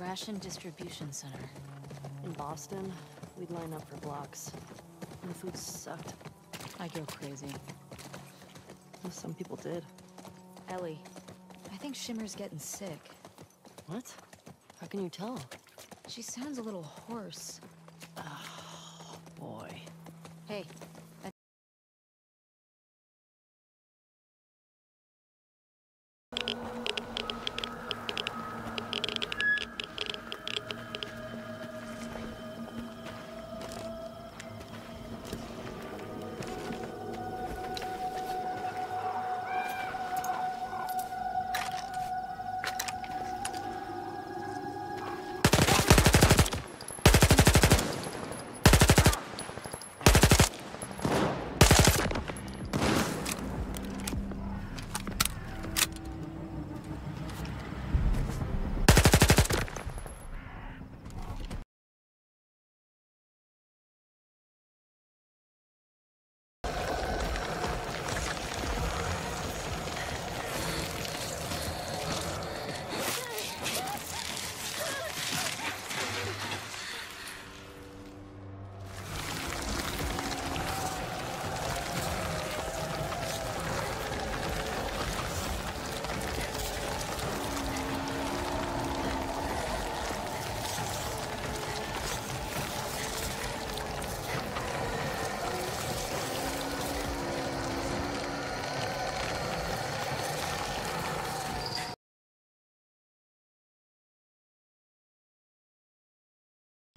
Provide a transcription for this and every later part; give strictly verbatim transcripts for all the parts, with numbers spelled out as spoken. Ration distribution center. In Boston, we'd line up for blocks. And the food sucked. I'd go crazy. Well, some people did. Ellie, I think Shimmer's getting sick. What? How can you tell? She sounds a little hoarse. Oh, boy. Hey.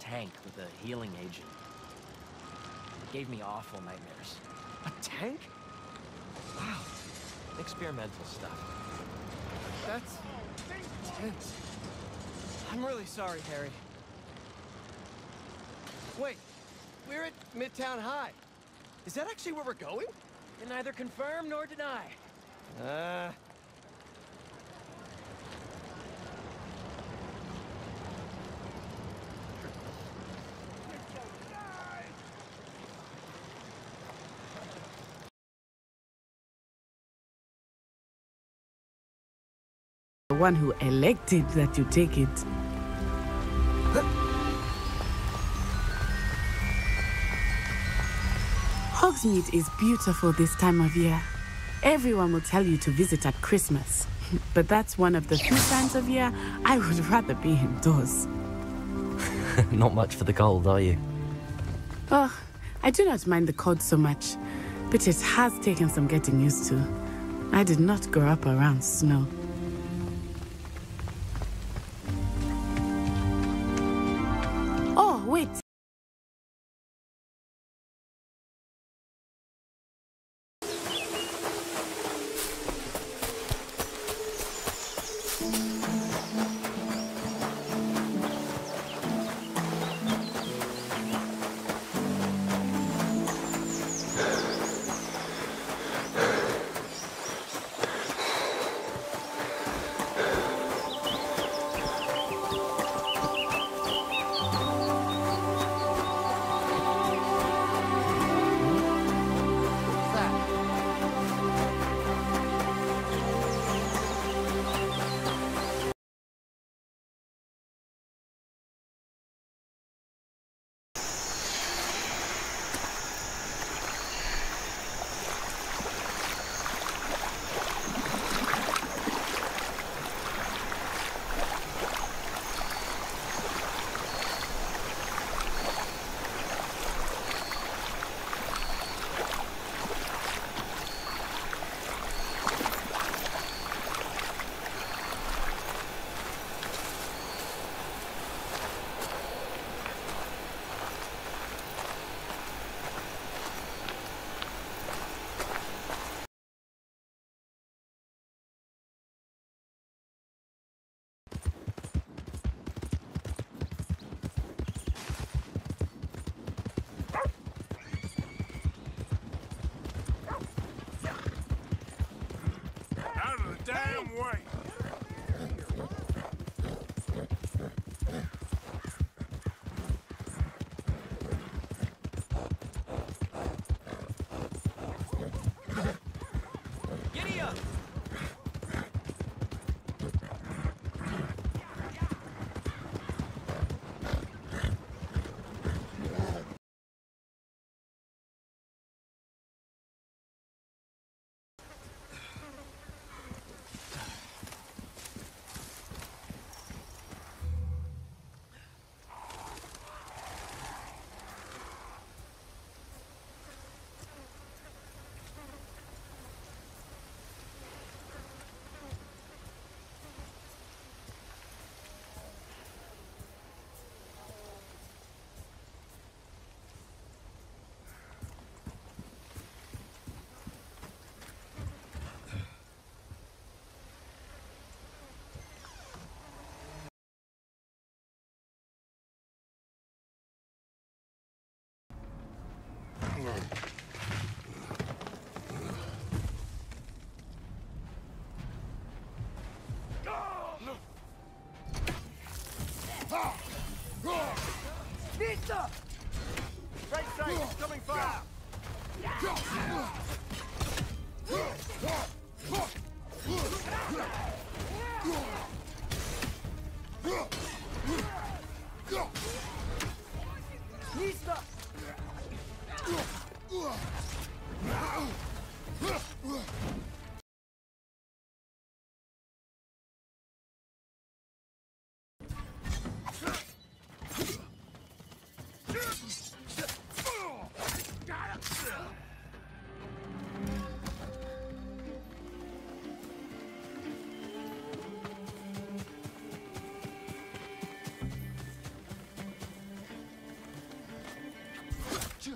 Tank with a healing agent. It gave me awful nightmares. A tank? Wow. Experimental stuff. That's intense. I'm really sorry, Harry. Wait, we're at Midtown High. Is that actually where we're going? Can neither confirm nor deny. Uh... one who elected that you take it. Hogsmeade is beautiful this time of year. Everyone will tell you to visit at Christmas, but that's one of the few times of year I would rather be indoors. Not much for the cold, are you? Oh, I do not mind the cold so much, but it has taken some getting used to. I did not grow up around snow.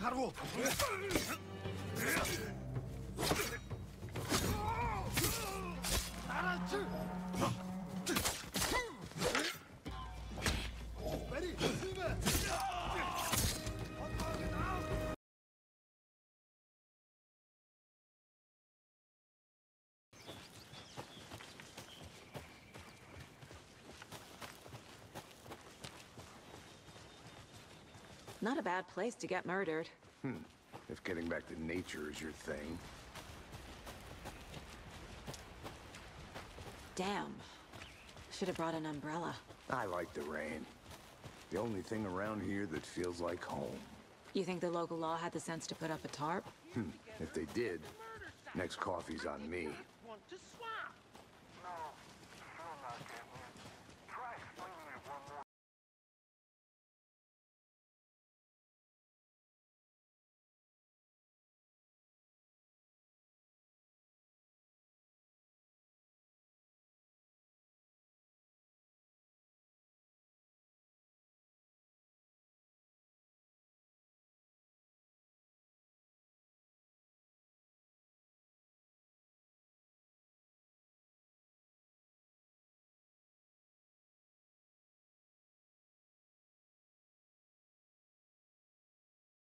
하루 Not a bad place to get murdered. Hmm. If getting back to nature is your thing. Damn. Should have brought an umbrella. I like the rain. The only thing around here that feels like home. You think the local law had the sense to put up a tarp? Hmm. If they did, next coffee's on me.